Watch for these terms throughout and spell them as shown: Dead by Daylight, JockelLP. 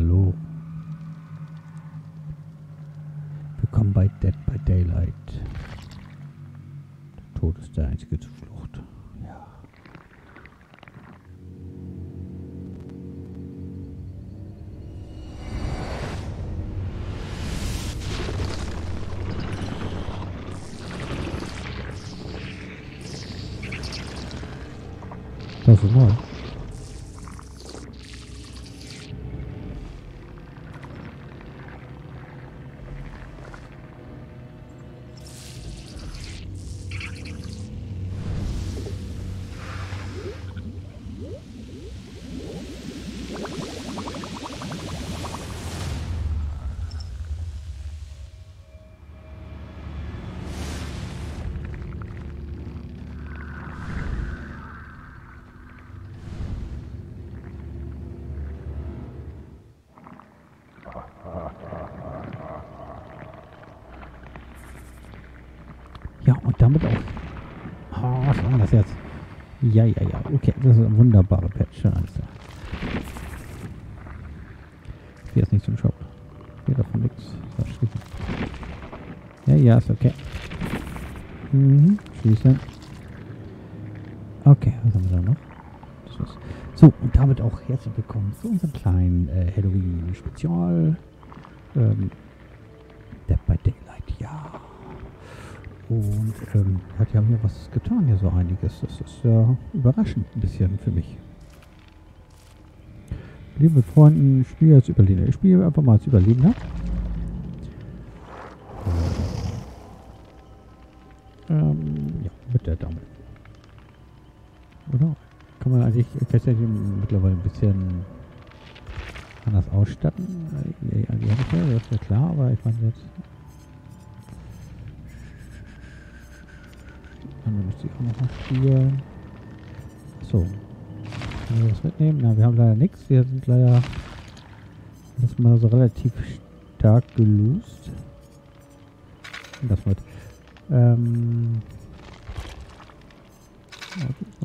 Hallo. Willkommen bei Dead by Daylight. Der Tod ist der einzige Zuflucht. Ja. Das ist neu. Ja, und damit auch. Oh, was war das jetzt? Ja. Okay, das ist ein wunderbarer Patch. Hier ist nichts im Shop. Hier davon nichts. Ja, ist okay. Mhm, schließen. Okay, was haben wir da noch? Das ist so, und damit auch herzlich willkommen zu unserem kleinen Halloween-Spezial. Dead by Daylight, ja. Und hat ja mir was getan, hier so einiges. Das ist ja überraschend ein bisschen für mich. Liebe Freunde, ich spiele als Überlebender. Ich spiele einfach mal als Überlebender. Ja, mit der Dame. Oder? Kann man eigentlich feststellen, mittlerweile ein bisschen anders ausstatten. Das ist ja klar, aber ich meine jetzt... Dann müsste ich auch noch mal spielen. Achso. Können wir das mitnehmen? Na, wir haben leider nichts. Wir sind leider das mal so relativ stark geloost. Das wird. Noch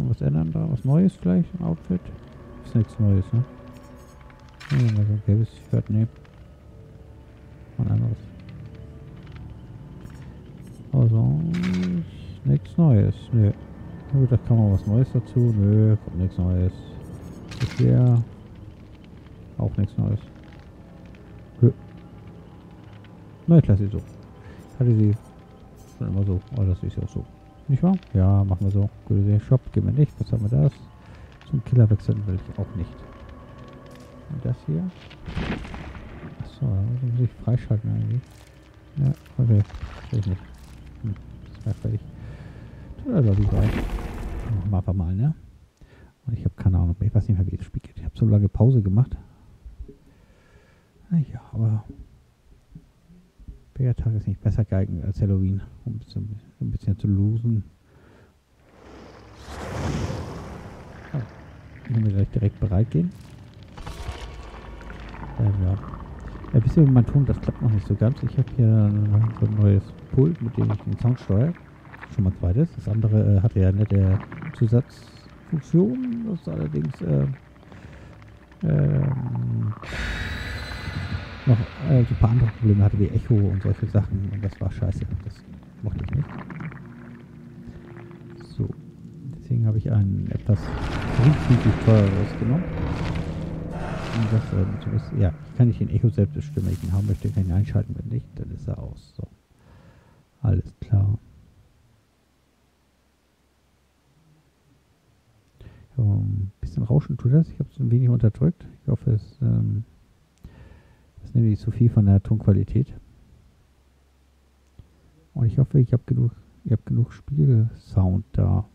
was ändern da? Was Neues gleich? Ein Outfit? Ist nichts Neues, ne? Nee, also ein gelbes Shirt, ne. Ein anderes. Also. Nichts Neues, nö. Nur da kann man was Neues dazu. Nö, kommt nichts Neues. Bisher auch nichts Neues. Nö. Neue Klasse so. Hatte sie schon immer so. Oh, das ist ja auch so. Nicht wahr? Ja, machen wir so. Gute Shop gehen wir nicht. Was haben wir das? Zum Killer wechseln will ich auch nicht. Und das hier? Achso, da muss man sich freischalten eigentlich. Ja, okay. Will ich nicht. Hm, das war fertig. Also wie weit? Machen wir einfach mal, ne? Und ich habe keine Ahnung, ich weiß nicht mehr, wie das Spiel geht. Ich habe so lange Pause gemacht. Naja, aber... Feiertag ist nicht besser geeignet als Halloween, um ein bisschen zu losen. Oh, können wir gleich direkt bereit gehen? Ja. Ein bisschen mit meinem Ton, das klappt noch nicht so ganz. Ich habe hier so ein neues Pult, mit dem ich den Sound steuere. Schon mal zweites. Das andere hatte ja nette Zusatzfunktion, das allerdings noch so ein paar andere Probleme hatte, wie Echo und solche Sachen, und das war scheiße, das mochte ich nicht. So, deswegen habe ich ein etwas richtig teureres genommen. Und das, ja, kann ich den Echo selbst bestimmen, wenn ich ihn haben möchte, kann ich ihn einschalten, wenn nicht, dann ist er aus. So, alles klar. Ein bisschen Rauschen tut das. Ich habe es ein wenig unterdrückt. Ich hoffe, es ist nämlich zu viel von der Tonqualität. Und ich hoffe, ihr habt genug Spielsound da.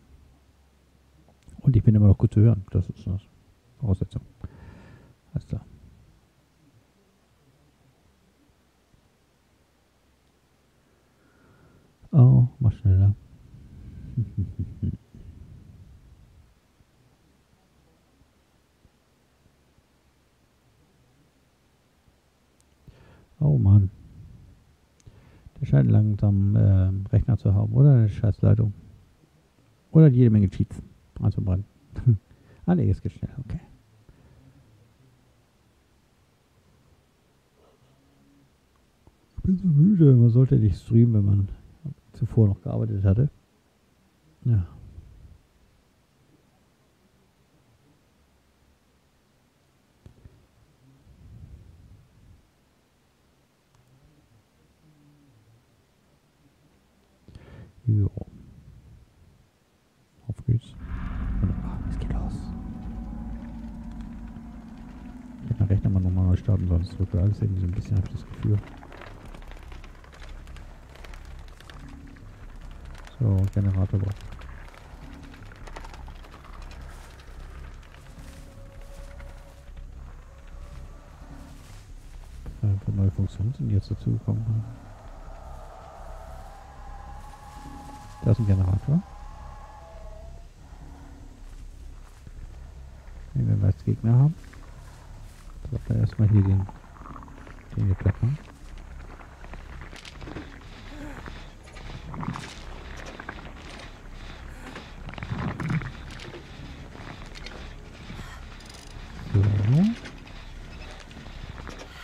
Und ich bin immer noch gut zu hören. Das ist eine Voraussetzung. Alles klar. Oh, mach schneller. Oh Mann. Der scheint langsam Rechner zu haben, oder? Eine Scheißleitung. Oder jede Menge Cheats. Also Mann. Ah ne, es geht schnell, okay. bisschen müde. Man sollte nicht streamen, wenn man zuvor noch gearbeitet hatte. Ja. Ja. Auf geht's. Wunderbar, es geht los. Ich hätte den Rechner mal nochmal starten, sonst wird alles irgendwie so ein bisschen, habe ich das Gefühl. So, Generator braucht. Ein paar neue Funktionen sind jetzt dazugekommen. Da ist ein Generator. Wenn wir als Gegner haben. So, da erstmal hier den geklappt haben. So.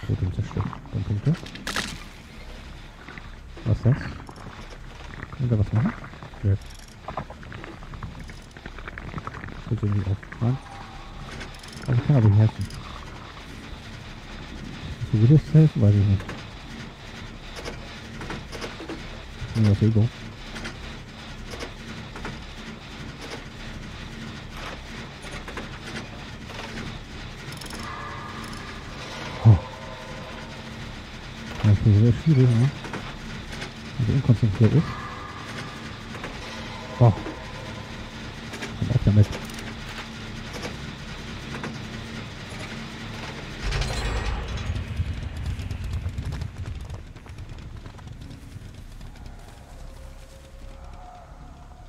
Gut, unser Stück. Dann Punkte. Was ist das? Kann da was machen? Ja. Gut, irgendwie aufmachen. Also ich kann aber nicht helfen. So gut ist es helfen, weiß ich nicht. Ich nehme das Ego. Oh. Das ist sehr schwierig, ne? Wenn man unkonzentriert ist. Oh. Komm auf damit.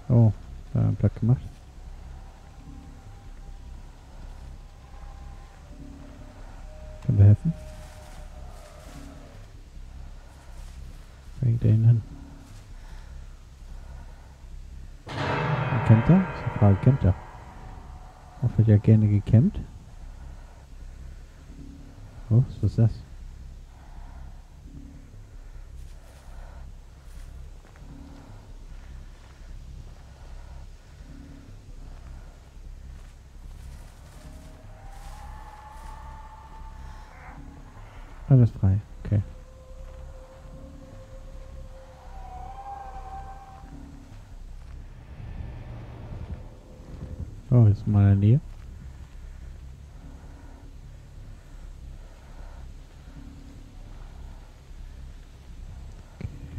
Oh, da haben wir Platt gemacht. Können wir helfen? Bringt den hin. Campt er? Das ist die Frage, campt er? Auch wird ja gerne gecampt. Oh, was ist das? Alles frei, okay. Oh, jetzt mal in der Nähe.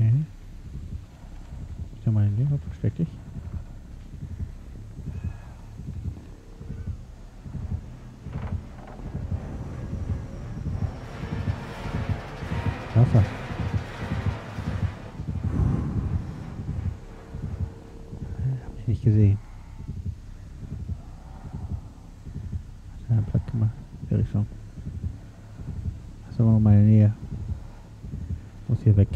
Okay. Ich da mal in der Nähe, versteck dich. Wasser. Hab ich nicht gesehen. Hat er Platt gemacht? Wäre ich schon. Das ist aber noch mal in der Nähe. Muss hier weg.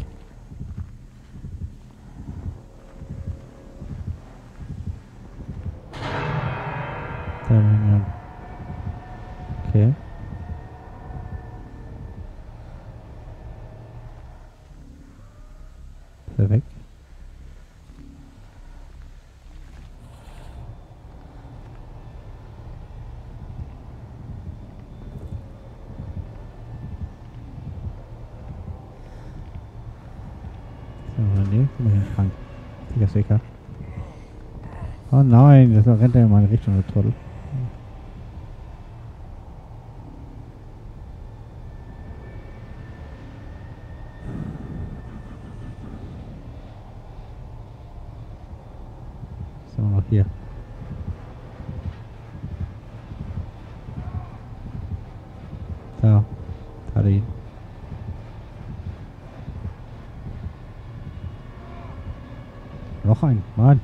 Okay. Weg. So, nee, guck mal hier rein. Digga, ist egal. Oh nein, das rennt ja in meine Richtung, der Trottel. Noch hier. Da. Da hat er ihn. Noch ein. Mann.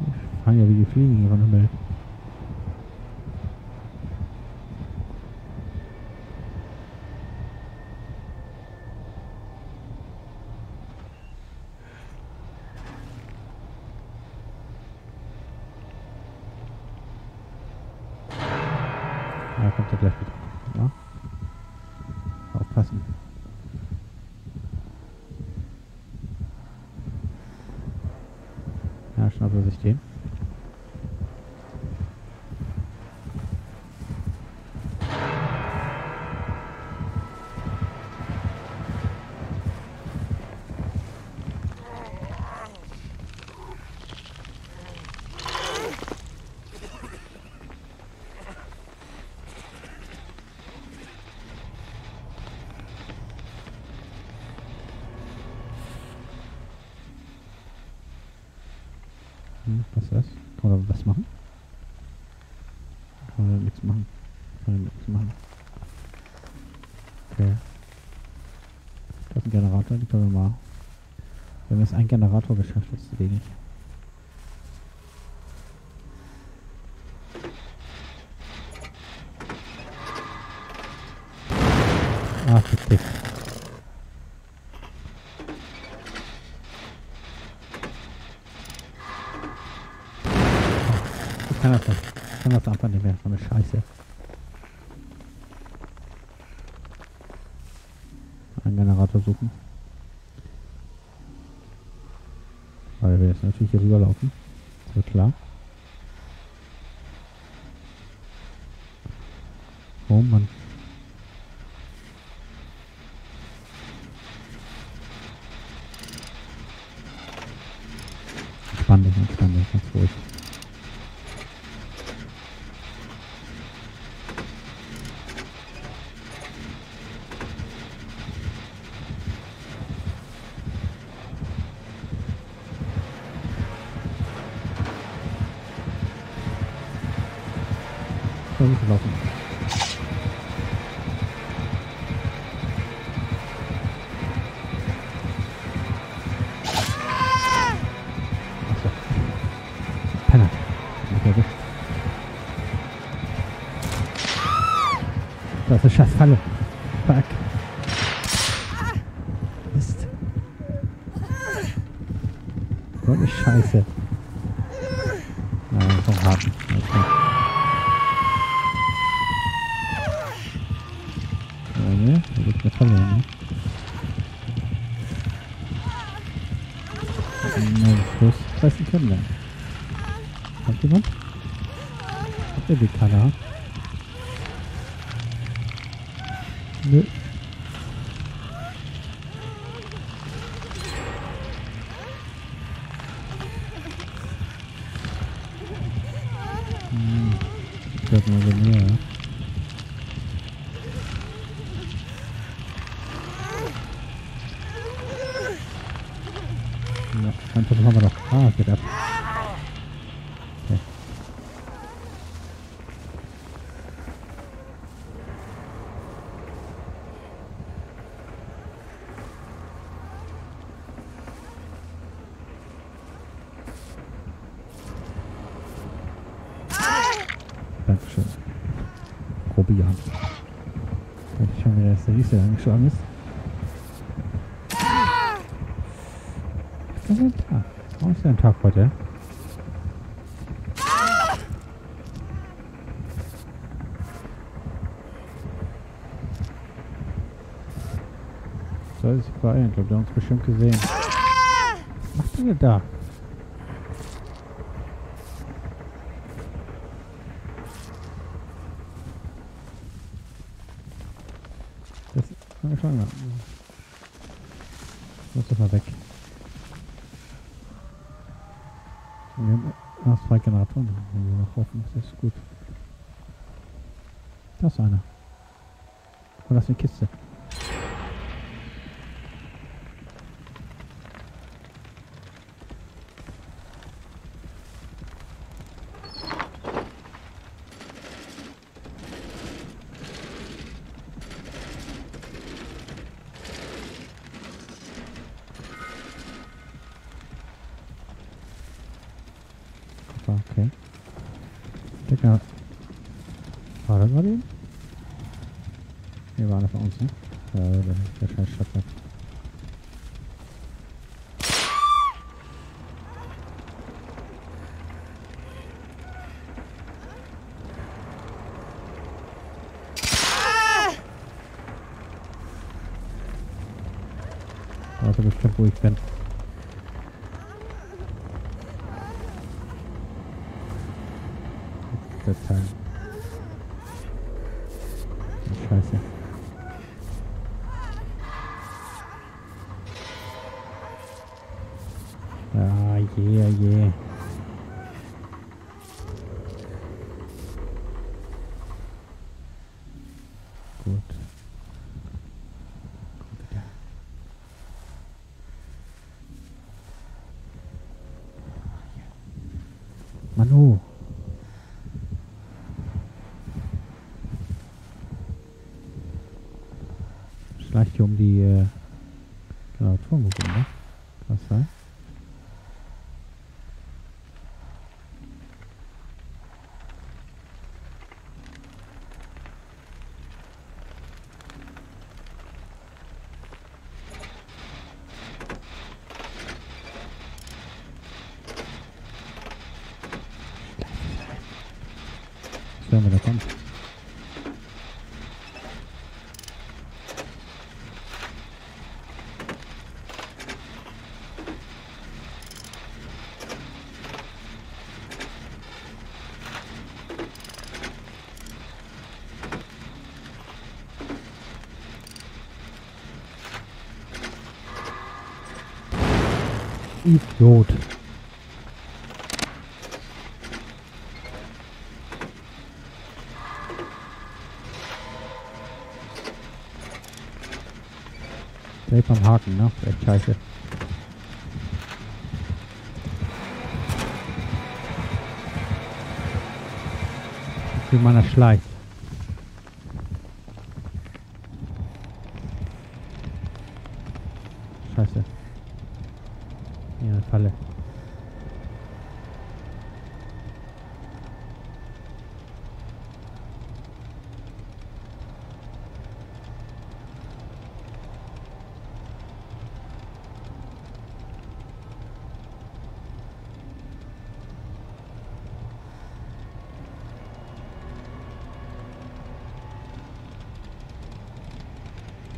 Ich fange ja wie die Fliegen hier von dem Himmel. Da kommt er gleich wieder. Ja. Aufpassen. Koordinatensystem. Was ist das? Kann man da was machen? Kann man da nichts machen. Okay. Das ist ein Generator, die können wir mal. Wenn wir es einen Generator geschafft, ist zu wenig. Ach, okay. Ich kann das einfach nicht mehr, so eine Scheiße. Einen Generator suchen. Weil wir jetzt natürlich hier rüberlaufen. Ist ja klar. Oh Mann. Entspann dich, ganz ruhig. Laufen. Achso. Penner. Das ist eine Scheißfalle. Fuck. Mist. So eine Scheiße. Nein, vom Haken. Okay. Da gibt es eine Falle, ne? Nein, bloß reißen können dann. Habt ihr was? Habt ihr die Kanne? Nö. Ich glaube mal so näher, ne? Ein Versuch haben wir noch. Ah, es geht ab. Okay. Dankeschön. Probieren. Ich schaue mir das der nächste angeschlagen ist. Das ist ein Tag. Warum ist denn ein Tag heute? Soll sich beeilen. Ich glaube, der hat uns bestimmt gesehen. Was macht ihr da? Das kann ich schon mal. Ich muss das mal weg. Wir haben erst 2 Generatoren, wenn wir noch hoffen, das ist gut. Da ist einer. Und das ist eine Kiste. Okay. Digga. War das gerade eben? Hier war einer von uns, ne? Der scheiß Stadtwerk. Warte bestimmt, wo ich bin. der Zeit. Scheiße. Ah, je, je. Gut. Manu. Schleicht hier um die Turmburg, ne? Was sei? Wenn wir da kommen. Idiot. Direkt am Haken, ne? Echt scheiße. Wie man das schleicht. Scheiße. Ja, eine Falle.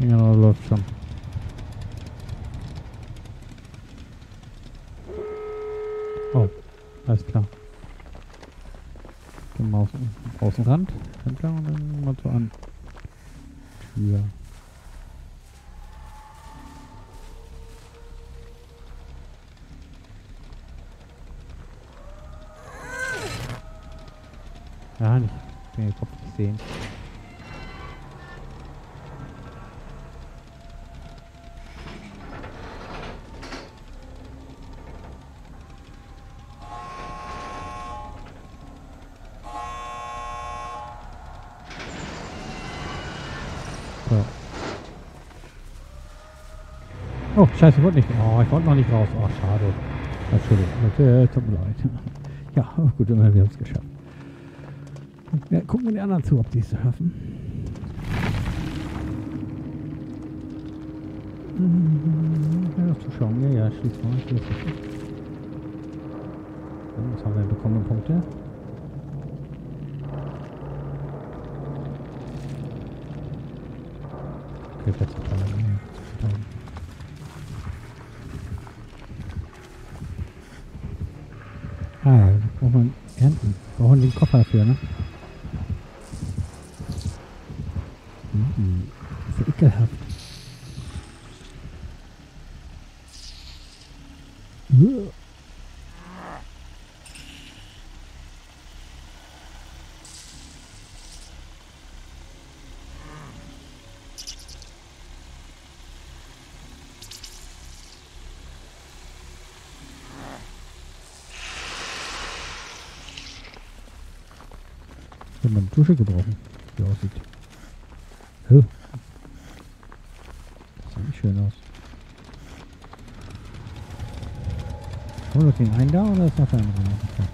Ja, läuft schon. Oh, alles klar. Gehen wir auf den Außenrand. Und dann mal zur an. Tür. Ja, nicht. Ich bin den Kopf nicht sehen. So. Oh, scheiße, ich wollte nicht. Oh, ich wollte noch nicht raus. Oh, schade. Entschuldigung. Tut mir leid. Ja, gut, wir haben es geschafft. Ja, gucken wir die anderen zu, ob die es schaffen. Ja, zuschauen. Ja, schließt mal. Was haben wir denn bekommen? Punkte. Ah, braucht man ernten. Brauchen den Koffer dafür, ne? Das ist ja ekelhaft. Kann man eine Dusche gebrauchen, wie aussieht. Hö. Das sieht nicht schön aus. Oh, das ging ein da oder ist noch ein anderer? Okay.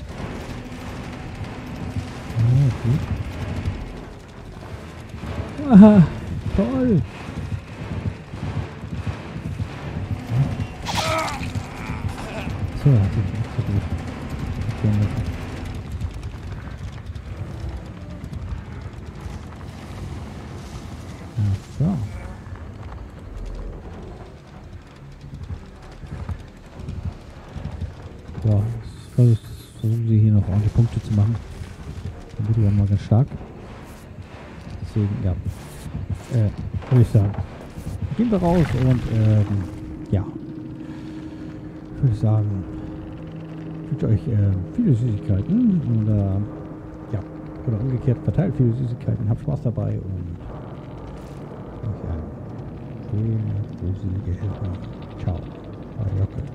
Ah, okay. Aha, toll! So, das sieht nicht so gut. Das gehen wir. So. So, versuchen sie hier noch ordentlich Punkte zu machen. dann wird die ja mal sehr stark. Deswegen, ja, würde ich sagen, gehen wir raus und, ja, würde ich sagen, ich wünsche euch viele Süßigkeiten und, ja, oder umgekehrt, verteilt viele Süßigkeiten, habt Spaß dabei und schöne, gruselige Helfer. Ciao, euer Jocke.